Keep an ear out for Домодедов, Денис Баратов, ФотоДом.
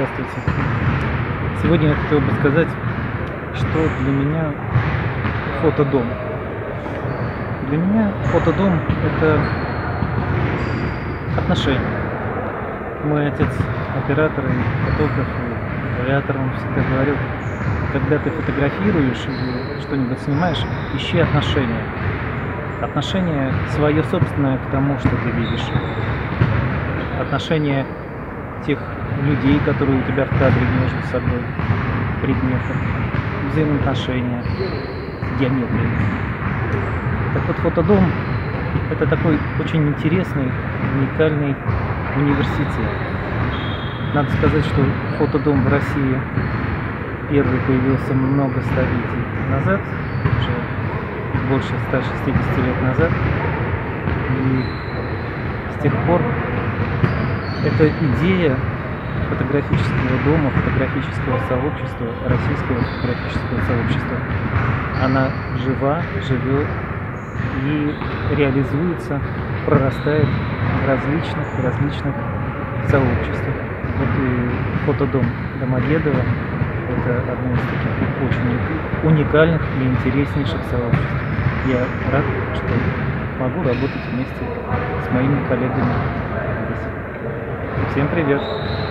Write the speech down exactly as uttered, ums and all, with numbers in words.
Здравствуйте. Сегодня я хотел бы сказать, что для меня фотодом. Для меня фотодом — это отношения. Мой отец оператор и фотограф, и вариатор, он всегда говорил: когда ты фотографируешь или что-нибудь снимаешь, ищи отношения. Отношение свое собственное к тому, что ты видишь. Отношение тех людей, которые у тебя в кадре между собой, предметов, взаимоотношения, геометрии. Так вот, фотодом – это такой очень интересный, уникальный университет. Надо сказать, что фотодом в России первый появился много столетий назад, уже больше ста шестидесяти лет назад, и с тех пор эта идея фотографического дома, фотографического сообщества, российского фотографического сообщества, она жива, живет и реализуется, прорастает в различных, различных сообществах. Вот и фотодом Домодедова — это одно из таких очень уникальных и интереснейших сообществ. Я рад, что могу работать вместе с моими коллегами здесь. Всем привет!